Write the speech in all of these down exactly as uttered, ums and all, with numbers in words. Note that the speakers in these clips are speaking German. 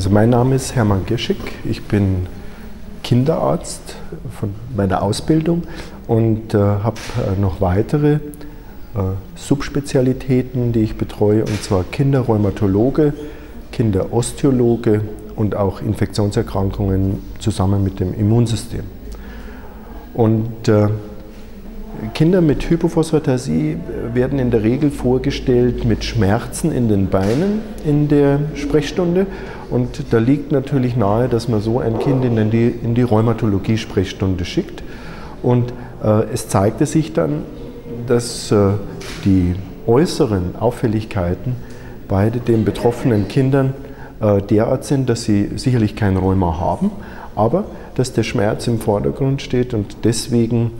Also mein Name ist Hermann Girschick, ich bin Kinderarzt von meiner Ausbildung und äh, habe äh, noch weitere äh, Subspezialitäten, die ich betreue, und zwar Kinderrheumatologe, Kinderosteologe und auch Infektionserkrankungen zusammen mit dem Immunsystem. Und äh, Kinder mit Hypophosphatasie werden in der Regel vorgestellt mit Schmerzen in den Beinen in der Sprechstunde, und da liegt natürlich nahe, dass man so ein Kind in die, in die Rheumatologie-Sprechstunde schickt, und äh, es zeigte sich dann, dass äh, die äußeren Auffälligkeiten bei den betroffenen Kindern äh, derart sind, dass sie sicherlich kein Rheuma haben, aber dass der Schmerz im Vordergrund steht, und deswegen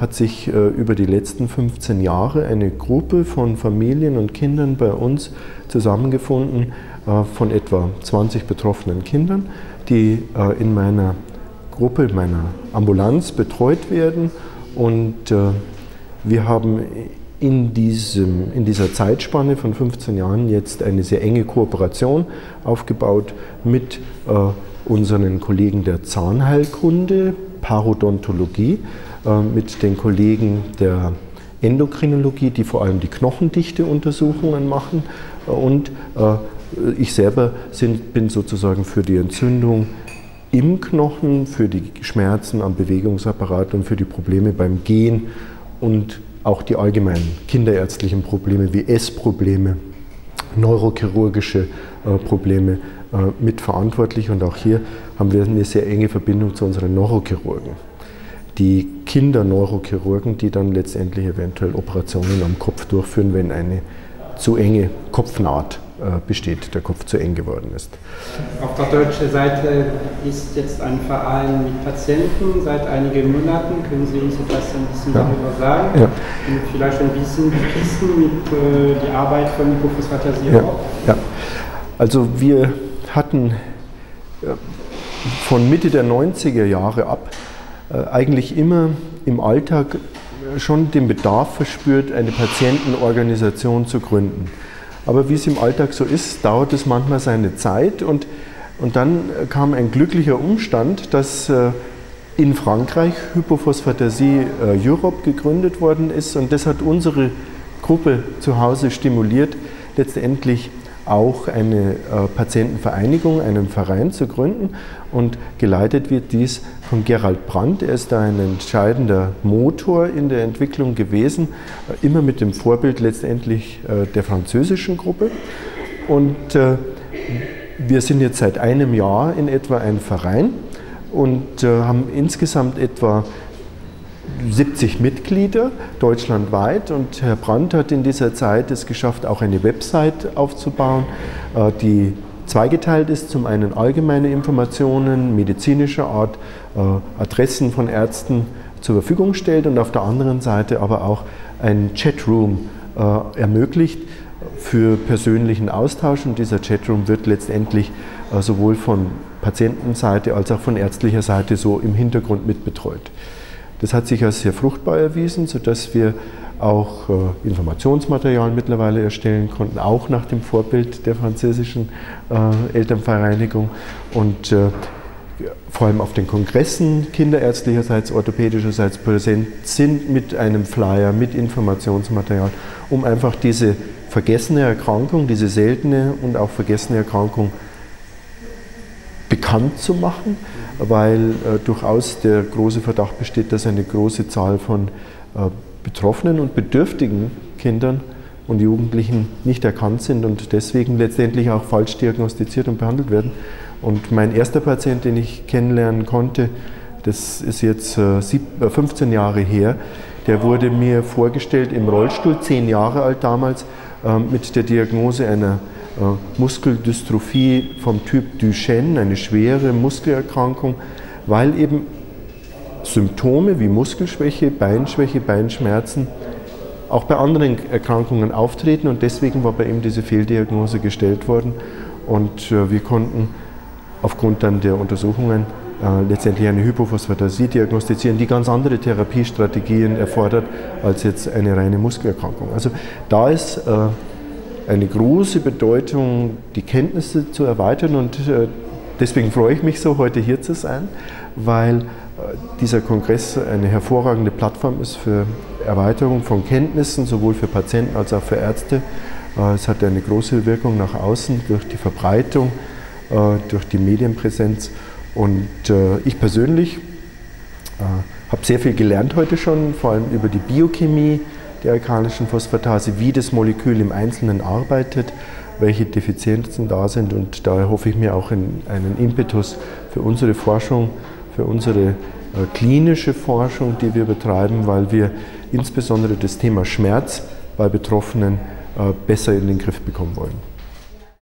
hat sich äh, über die letzten fünfzehn Jahre eine Gruppe von Familien und Kindern bei uns zusammengefunden, äh, von etwa zwanzig betroffenen Kindern, die äh, in meiner Gruppe, in meiner Ambulanz betreut werden. Und äh, wir haben in, diesem, in dieser Zeitspanne von fünfzehn Jahren jetzt eine sehr enge Kooperation aufgebaut mit äh, unseren Kollegen der Zahnheilkunde, Parodontologie, mit den Kollegen der Endokrinologie, die vor allem die Knochendichte-Untersuchungen machen, und ich selber sind, bin sozusagen für die Entzündung im Knochen, für die Schmerzen am Bewegungsapparat und für die Probleme beim Gehen und auch die allgemeinen kinderärztlichen Probleme wie Essprobleme, neurochirurgische Probleme mitverantwortlich, und auch hier haben wir eine sehr enge Verbindung zu unseren Neurochirurgen. Die Kinderneurochirurgen, die dann letztendlich eventuell Operationen am Kopf durchführen, wenn eine zu enge Kopfnaht äh, besteht, der Kopf zu eng geworden ist. Auf der deutschen Seite ist jetzt ein Verein mit Patienten seit einigen Monaten. Können Sie uns etwas ein bisschen ja. darüber sagen? Ja. Und vielleicht ein bisschen wissen mit äh, der Arbeit von Hypophosphatasie Europe? Ja. Ja. Also wir hatten äh, von Mitte der neunziger Jahre ab eigentlich immer im Alltag schon den Bedarf verspürt, eine Patientenorganisation zu gründen. Aber wie es im Alltag so ist, dauert es manchmal seine Zeit, und, und dann kam ein glücklicher Umstand, dass äh, in Frankreich Hypophosphatasie äh, Europe gegründet worden ist, und das hat unsere Gruppe zu Hause stimuliert, letztendlich auch eine äh, Patientenvereinigung, einen Verein zu gründen, und geleitet wird dies von Gerald Brandt. Er ist da ein entscheidender Motor in der Entwicklung gewesen, äh, immer mit dem Vorbild letztendlich äh, der französischen Gruppe, und äh, wir sind jetzt seit einem Jahr in etwa ein Verein und äh, haben insgesamt etwa siebzig Mitglieder deutschlandweit, und Herr Brandt hat in dieser Zeit es geschafft, auch eine Website aufzubauen, die zweigeteilt ist, zum einen allgemeine Informationen medizinischer Art, Adressen von Ärzten zur Verfügung stellt, und auf der anderen Seite aber auch einen Chatroom ermöglicht für persönlichen Austausch, und dieser Chatroom wird letztendlich sowohl von Patientenseite als auch von ärztlicher Seite so im Hintergrund mitbetreut. Das hat sich als sehr fruchtbar erwiesen, sodass wir auch äh, Informationsmaterial mittlerweile erstellen konnten, auch nach dem Vorbild der französischen äh, Elternvereinigung. Und äh, vor allem auf den Kongressen kinderärztlicherseits, orthopädischerseits präsent sind mit einem Flyer, mit Informationsmaterial, um einfach diese vergessene Erkrankung, diese seltene und auch vergessene Erkrankung bekannt zu machen, weil äh, durchaus der große Verdacht besteht, dass eine große Zahl von äh, betroffenen und bedürftigen Kindern und Jugendlichen nicht erkannt sind und deswegen letztendlich auch falsch diagnostiziert und behandelt werden. Und mein erster Patient, den ich kennenlernen konnte, das ist jetzt äh, fünfzehn Jahre her, der wurde mir vorgestellt im Rollstuhl, zehn Jahre alt damals, äh, mit der Diagnose einer Uh, Muskeldystrophie vom Typ Duchenne, eine schwere Muskelerkrankung, weil eben Symptome wie Muskelschwäche, Beinschwäche, Beinschmerzen auch bei anderen Erkrankungen auftreten, und deswegen war bei ihm diese Fehldiagnose gestellt worden, und uh, wir konnten aufgrund dann der Untersuchungen uh, letztendlich eine Hypophosphatasie diagnostizieren, die ganz andere Therapiestrategien erfordert als jetzt eine reine Muskelerkrankung. Also da ist uh, eine große Bedeutung, die Kenntnisse zu erweitern, und deswegen freue ich mich so, heute hier zu sein, weil dieser Kongress eine hervorragende Plattform ist für Erweiterung von Kenntnissen, sowohl für Patienten als auch für Ärzte. Es hat eine große Wirkung nach außen durch die Verbreitung, durch die Medienpräsenz, und ich persönlich habe sehr viel gelernt heute schon, vor allem über die Biochemie der alkalischen Phosphatase, wie das Molekül im Einzelnen arbeitet, welche Defizienzen da sind, und daher hoffe ich mir auch in einen Impetus für unsere Forschung, für unsere klinische Forschung, die wir betreiben, weil wir insbesondere das Thema Schmerz bei Betroffenen besser in den Griff bekommen wollen.